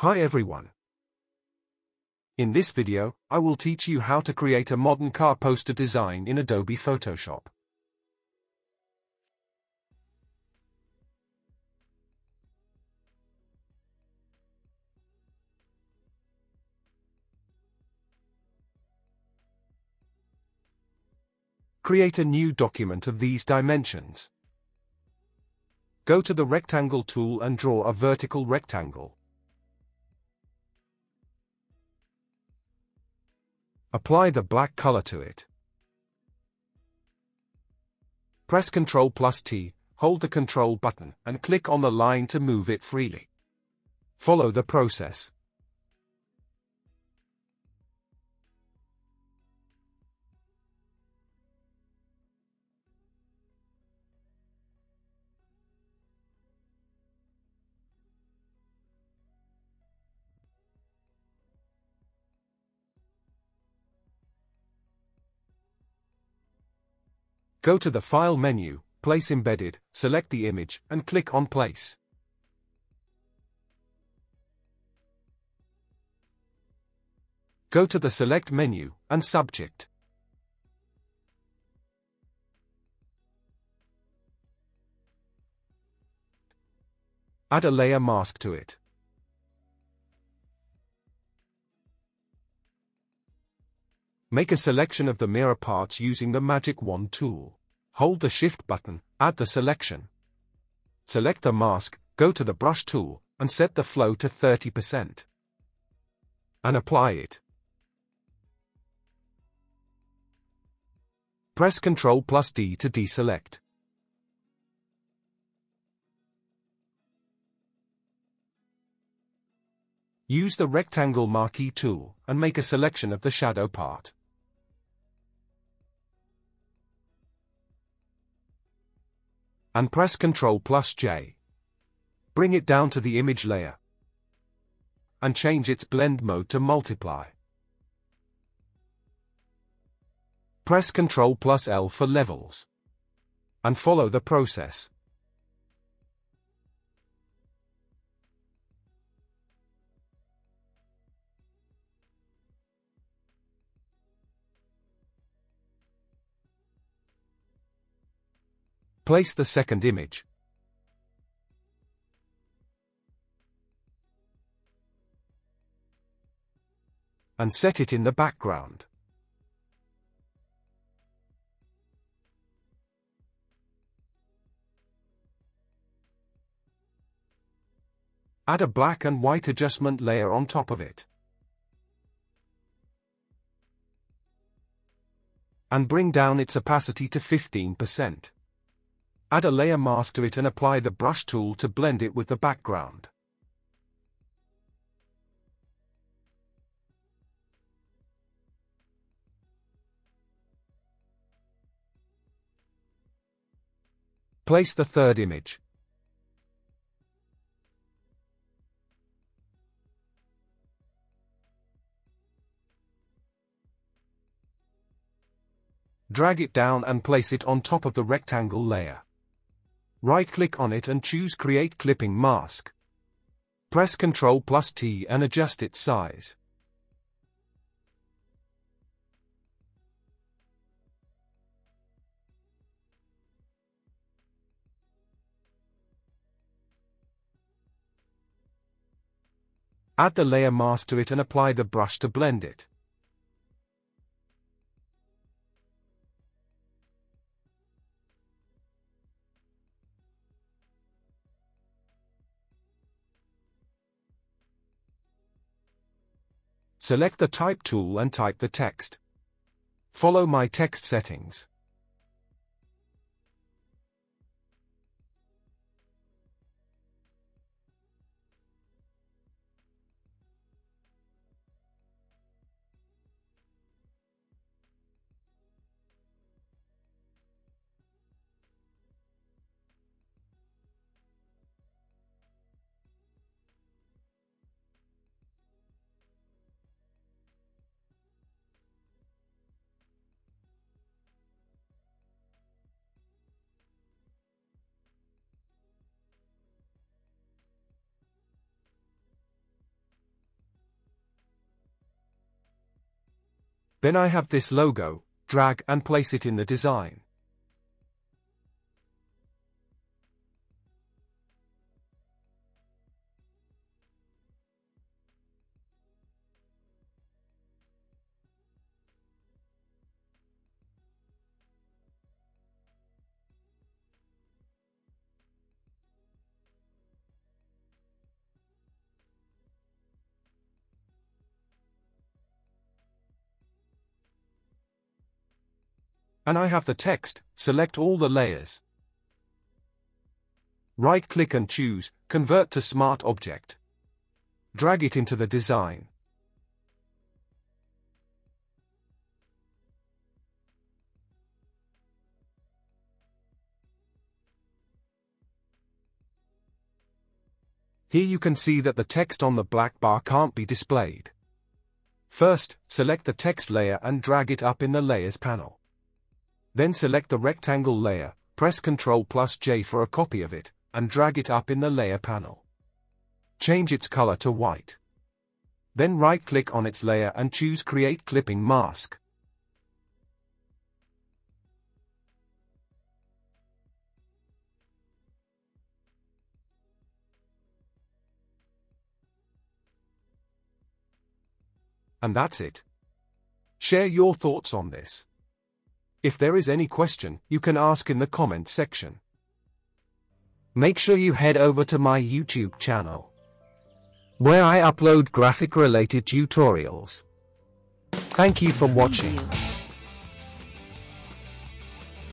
Hi everyone. In this video, I will teach you how to create a modern car poster design in Adobe Photoshop. Create a new document of these dimensions. Go to the rectangle tool and draw a vertical rectangle. Apply the black color to it. Press Ctrl plus T, hold the Ctrl button, and click on the line to move it freely. Follow the process. Go to the File menu, Place Embedded, select the image, and click on Place. Go to the Select menu, and Subject. Add a layer mask to it. Make a selection of the mirror parts using the Magic Wand tool. Hold the Shift button, add the selection. Select the mask, go to the Brush tool, and set the flow to 30%. And apply it. Press Ctrl plus D to deselect. Use the Rectangle Marquee tool, and make a selection of the shadow part. And press Ctrl plus J. Bring it down to the image layer. And change its blend mode to multiply. Press Ctrl plus L for levels. And follow the process. Place the second image. And set it in the background. Add a black and white adjustment layer on top of it. And bring down its opacity to 15%. Add a layer mask to it and apply the brush tool to blend it with the background. Place the third image. Drag it down and place it on top of the rectangle layer. Right-click on it and choose Create Clipping Mask. Press Ctrl plus T and adjust its size. Add the layer mask to it and apply the brush to blend it. Select the Type tool and type the text. Follow my text settings. Then I have this logo, drag and place it in the design. And I have the text, select all the layers. Right-click and choose, Convert to Smart Object. Drag it into the design. Here you can see that the text on the black bar can't be displayed. First, select the text layer and drag it up in the Layers panel. Then select the rectangle layer, press Ctrl+J for a copy of it, and drag it up in the layer panel. Change its color to white. Then right-click on its layer and choose Create Clipping Mask. And that's it. Share your thoughts on this. If there is any question, you can ask in the comment section. Make sure you head over to my YouTube channel, where I upload graphic-related tutorials. Thank you for watching.